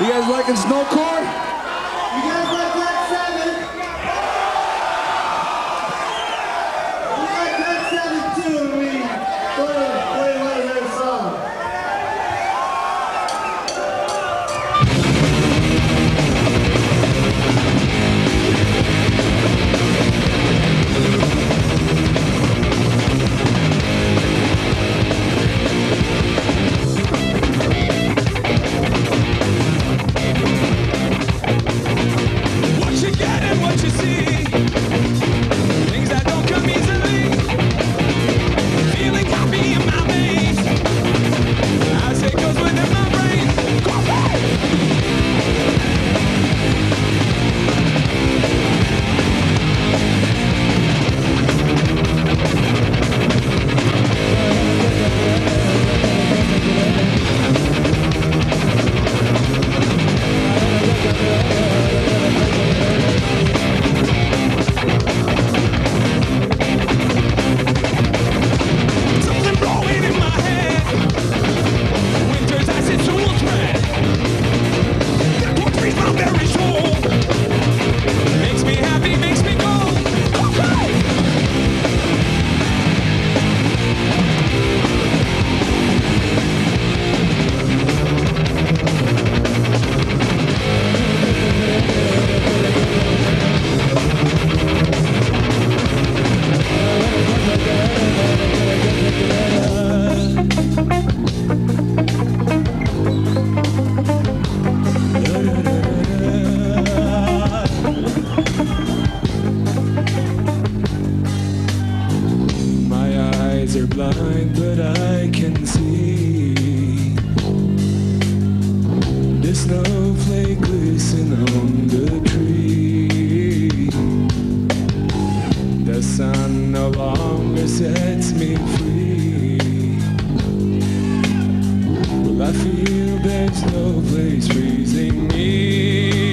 You guys liking Snowcore? You guys like that 7? We like that 7 too. We play that song. Are blind, but I can see the snowflake glisten on the tree. The sun no longer sets me free. Well, I feel there's no place freezing me.